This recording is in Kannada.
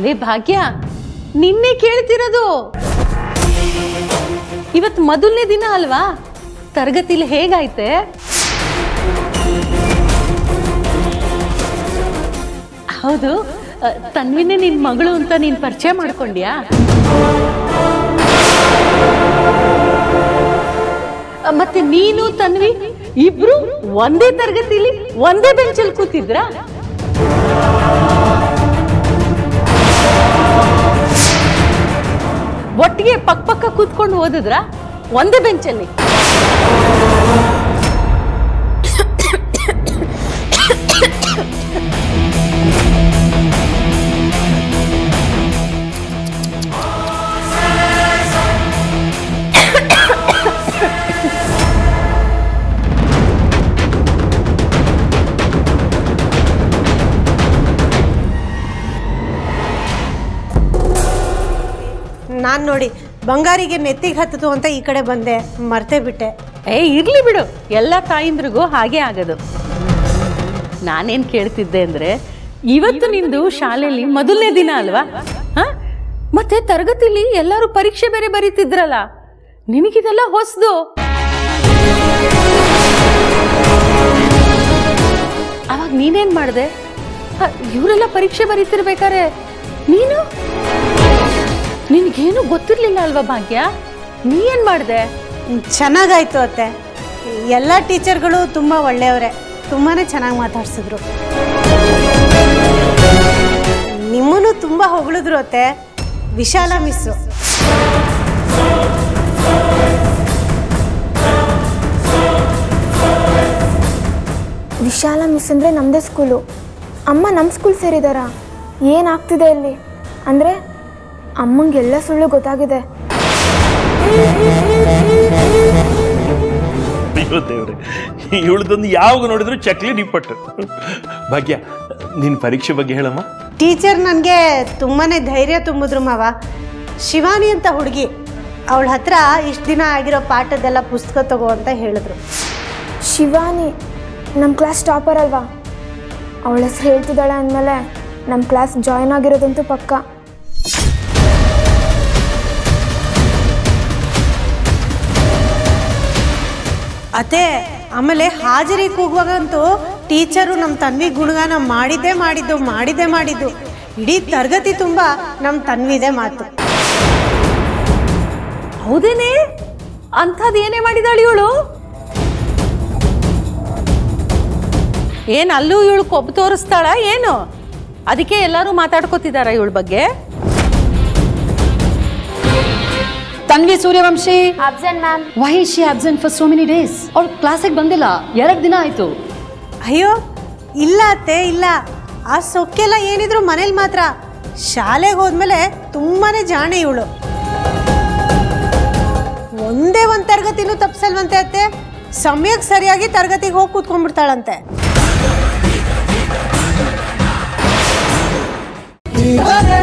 ले भाग्य ನಿನ್ನೆ ಕೇಳ್ತಿರೋದು ಇವತ್ತು ಮೊದಲನೇ ದಿನ ಅಲ್ವಾ ತರಗತಿಲಿ ಹೇಗಾಯ್ತೆ ಹೌದು ತನ್ವಿನೇ ನಿನ್ನ ಮಗಳು ಅಂತ ನೀನು ಪರಿಚಯ ಮಾಡ್ಕೊಂಡ್ಯಾ ಮತ್ತೆ ನೀನು ತನ್ವಿ ಇಬ್ರು ಒಂದೇ ತರಗತಿಲಿ ಒಂದೇ ಬೆಂಚಲ್ಲಿ ಕೂತಿದ್ರಾ ಒಟ್ಟಿಗೆ ಪಕ್ಕ ಕೂತ್ಕೊಂಡು ಓದಿದ್ರಾ ಒಂದೇ ಬೆಂಚಲ್ಲಿ ನಾನು ನೋಡಿ ಬಂಗಾರಿಗೆ ನೆತ್ತಿಗೆ ಹತ್ತದು ಅಂತ ಈ ಕಡೆ ಬಂದೆ ಮರ್ತೆ ಬಿಟ್ಟೆ ಏ ಇರ್ಲಿ ಬಿಡು ಎಲ್ಲ ತಾಯಿಂದ್ರಿಗೂ ಹಾಗೆ ಆಗೋದು ನಾನೇನು ಕೇಳ್ತಿದ್ದೆ ಅಂದ್ರೆ ಇವತ್ತು ನಿಂದು ಶಾಲೆಯಲ್ಲಿ ಮೊದಲನೇ ದಿನ ಅಲ್ವಾ ಮತ್ತೆ ತರಗತಿಲಿ ಎಲ್ಲರೂ ಪರೀಕ್ಷೆ ಬೇರೆ ಬರೀತಿದ್ರಲ್ಲ ನಿನಗಿದೆಲ್ಲ ಹೊಸದು ಅವಾಗ ನೀನೇನು ಮಾಡಿದೆ ಇವರೆಲ್ಲ ಪರೀಕ್ಷೆ ಬರೀತಿರ್ಬೇಕಾರೆ ನೀನು ನಿನಗೇನು ಗೊತ್ತಿರಲಿಲ್ಲ ಅಲ್ವಾ ಭಾಗ್ಯ ನೀ ಏನು ಮಾಡಿದೆ ಚೆನ್ನಾಗಾಯ್ತು ಅತ್ತೆ ಎಲ್ಲ ಟೀಚರ್ಗಳು ತುಂಬ ಒಳ್ಳೆಯವರೇ ತುಂಬಾ ಚೆನ್ನಾಗಿ ಮಾತಾಡ್ಸಿದ್ರು ನಿಮ್ಮನ್ನು ತುಂಬ ಹೊಗಳಿದ್ರು ಅತ್ತೆ ವಿಶಾಲ ಮಿಸ್ಸು ವಿಶಾಲ ಮಿಸ್ ಅಂದರೆ ನಮ್ಮದೇ ಸ್ಕೂಲು ಅಮ್ಮ ನಮ್ಮ ಸ್ಕೂಲ್ ಸೇರಿದಾರಾ ಏನಾಗ್ತಿದೆ ಇಲ್ಲಿ ಅಂದರೆ ಅಮ್ಮಂಗೆಲ್ಲ ಸುಳ್ಳು ಗೊತ್ತಾಗಿದೆ ಅಯ್ಯೋ ದೇವ್ರೆ ಇವಳದೊಂದು ಯಾವಾಗ ನೋಡಿದ್ರು ಚಕ್ಲಿ ನಿಪ್ಪಟ್ಟು ಭಾಗ್ಯ ನಿನ್ನ ಪರೀಕ್ಷೆ ಬಗ್ಗೆ ಹೇಳಮ್ಮ ಟೀಚರ್ ನನಗೆ ತುಂಬಾ ಧೈರ್ಯ ತುಂಬಿದ್ರು ಮಾವ ಶಿವಾನಿ ಅಂತ ಹುಡುಗಿ ಅವಳ ಹತ್ರ ಇಷ್ಟು ದಿನ ಆಗಿರೋ ಪಾಠದೆಲ್ಲ ಪುಸ್ತಕ ತಗೋ ಅಂತ ಹೇಳಿದ್ರು ಶಿವಾನಿ ನಮ್ಮ ಕ್ಲಾಸ್ ಟಾಪರ್ ಅಲ್ವಾ ಅವಳ ಹೆಸರು ಹೇಳ್ತಿದ್ದಾಳೆ ಅಂದಮೇಲೆ ನಮ್ಮ ಕ್ಲಾಸ್ ಜಾಯ್ನ್ ಆಗಿರೋದಂತೂ ಪಕ್ಕ ಅದೇ ಆಮೇಲೆ ಹಾಜರಿ ಕೂಗುವಾಗಂತೂ ಟೀಚರು ನಮ್ಮ ತನ್ವಿ ಗುಣಗಾನ ಮಾಡಿದ್ದು ಇಡೀ ತರಗತಿ ತುಂಬ ನಮ್ಮ ತನ್ವಿದೆ ಮಾತು ಹೌದೇನೆ ಅಂಥದ್ದೇನೇ ಮಾಡಿದಾಳು ಇವಳು ಏನು ಅಲ್ಲೂ ಇವಳು ಕೊಬ್ಬು ತೋರಿಸ್ತಾಳ ಏನು ಅದಕ್ಕೆ ಎಲ್ಲರೂ ಮಾತಾಡ್ಕೋತಿದಾರ ಇವಳ ಬಗ್ಗೆ Tanvi Suryavanshi absent ma'am why is she absent for so many days और क्लास एक बंदिला यार एक दिन आये तो अयो इल्ला ते इल्ला आज सोकेला ये नहीं तो मनेल मात्रा शाले गोद में ले तुम्हारे जाने युलो वंदे वन तरगती लो तब सेल बनते आते सम्यक सरियागी तरगती हो कुछ कुंभरता लंते